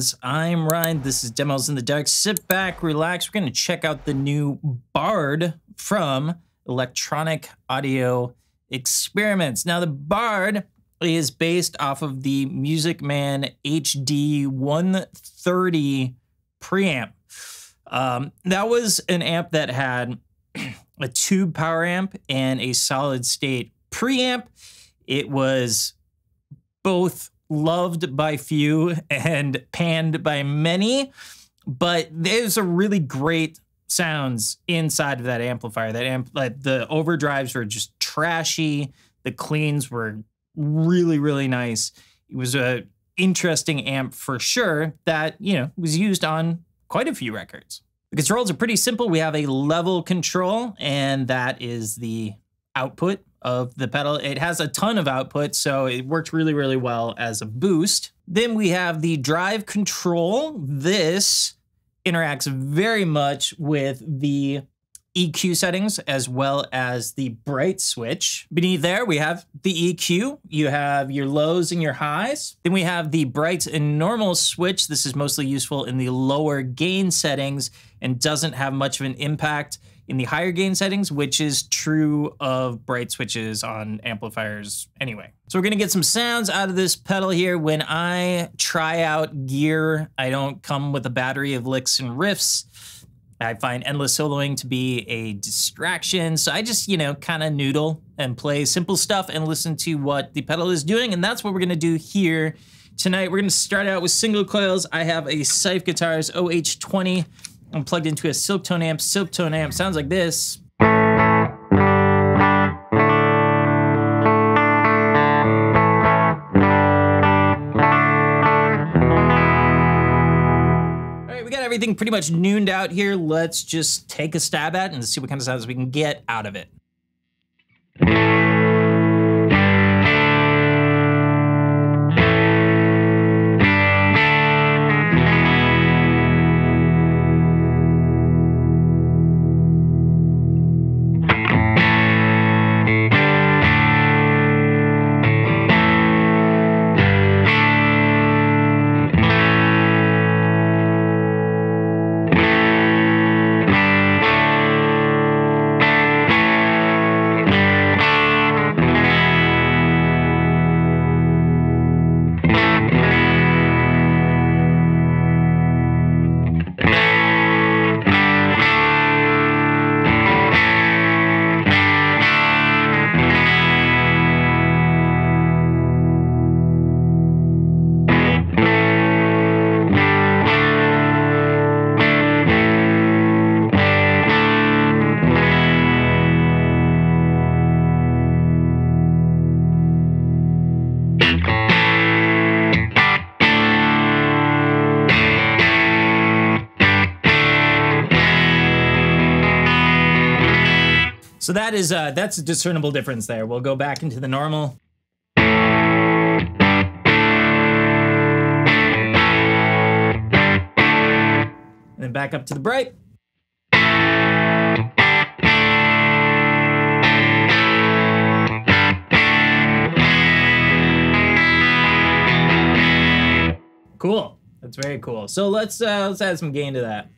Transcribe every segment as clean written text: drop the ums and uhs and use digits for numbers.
friends, I'm Ryan. This is Demos in the Dark. Sit back, relax. We're going to check out the new Bard from Electronic Audio Experiments. Now, the Bard is based off of the Music Man HD 130 preamp. That was an amp that had a tube power amp and a solid state preamp. It was both loved by few and panned by many, but there's a really great sounds inside of that amplifier. That like the overdrives were just trashy. The cleans were really nice. It was a interesting amp for sure that, you know, was used on quite a few records. The controls are pretty simple. We have a level control, and that is the output of the pedal. It has a ton of output, so it worked really well as a boost. Then we have the drive control. This interacts very much with the EQ settings as well as the bright switch. Beneath there, we have the EQ. You have your lows and your highs. Then we have the bright and normal switch. This is mostly useful in the lower gain settings and doesn't have much of an impact in the higher gain settings, which is true of bright switches on amplifiers anyway. So we're gonna get some sounds out of this pedal here. When I try out gear, I don't come with a battery of licks and riffs. I find endless soloing to be a distraction. So I just, you know, kind of noodle and play simple stuff and listen to what the pedal is doing. And that's what we're gonna do here tonight. We're gonna start out with single coils. I have a Seuf Guitars OH20. I'm plugged into a Silktone amp. Silktone amp sounds like this. All right, we got everything pretty much nooned out here. Let's just take a stab at it and see what kind of sounds we can get out of it. So that is that's a discernible difference there. We'll go back into the normal. And then back up to the bright. Cool. That's very cool. So let's add some gain to that.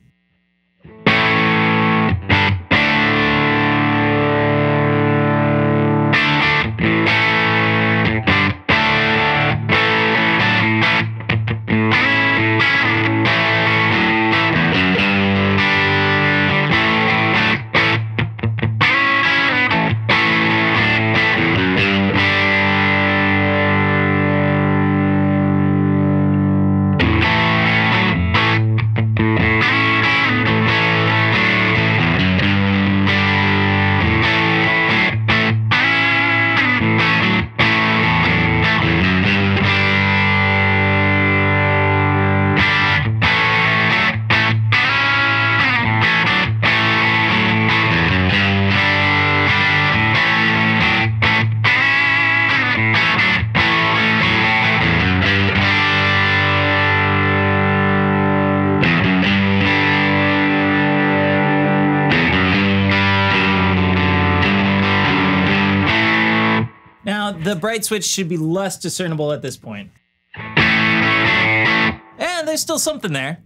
The bright switch should be less discernible at this point. And there's still something there.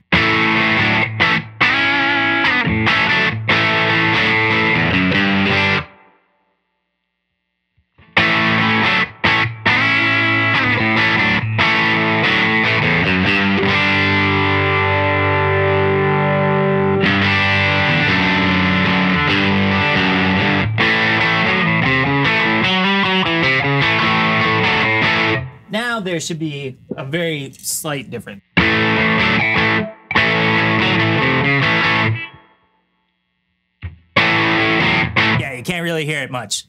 Now there should be a very slight difference. Yeah, you can't really hear it much.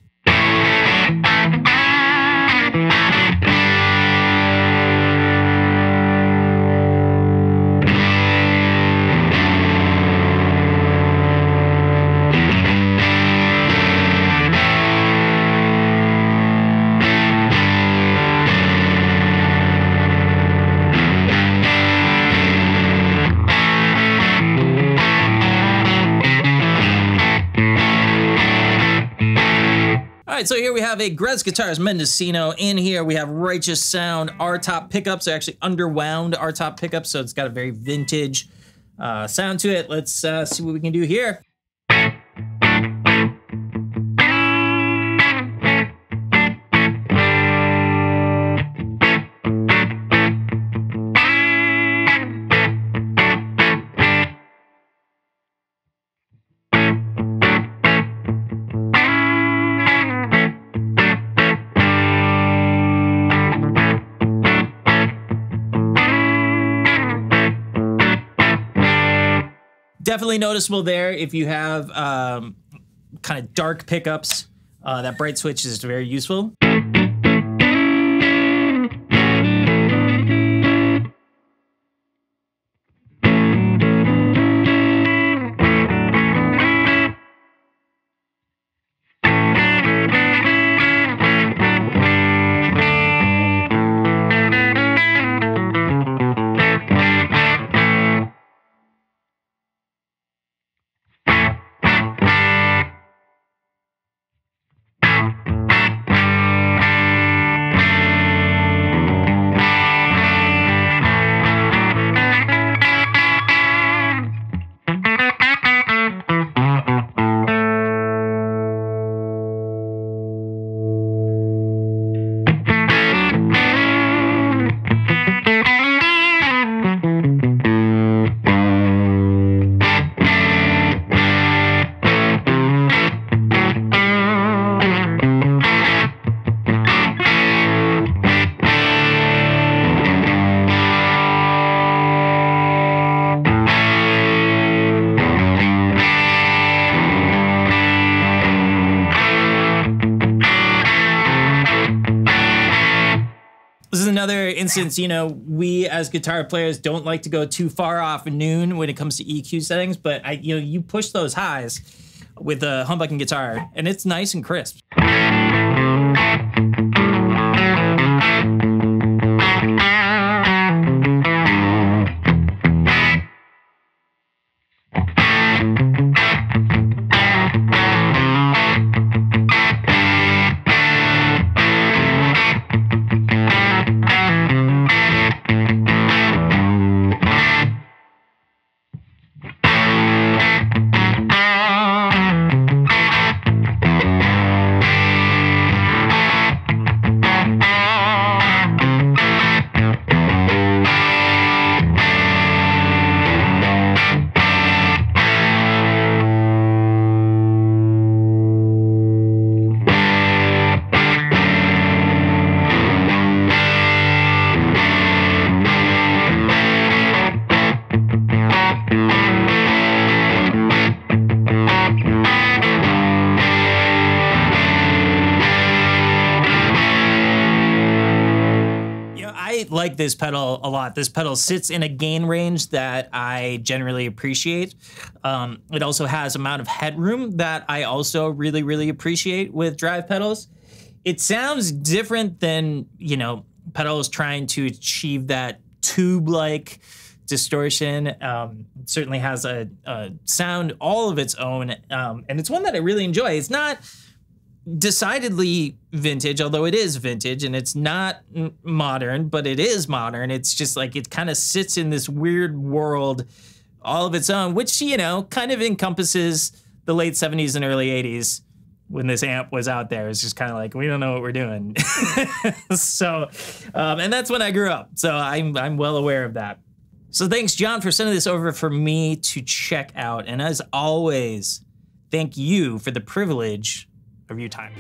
Alright, so here we have a Grez Guitars Mendocino. In here we have Righteous Sound R-Top pickups. They're actually underwound R-Top pickups, so it's got a very vintage sound to it. Let's see what we can do here. Definitely noticeable there if you have kind of dark pickups. That bright switch is very useful. Another instance, you know, we as guitar players don't like to go too far off noon when it comes to EQ settings, but you push those highs with a humbucking guitar and it's nice and crisp. Like this pedal a lot. This pedal sits in a gain range that I generally appreciate. It also has amount of headroom that I also really appreciate with drive pedals. It sounds different than, you know, pedals trying to achieve that tube-like distortion. It certainly has a sound all of its own, and it's one that I really enjoy. It's not decidedly vintage, although it is vintage and it's not modern, but it is modern. It's just like it kind of sits in this weird world all of its own, which, you know, kind of encompasses the late 70s and early 80s when this amp was out there. It's just kind of like, we don't know what we're doing. So, and that's when I grew up. So I'm well aware of that. So thanks, John, for sending this over for me to check out. And as always, thank you for the privilege of your time.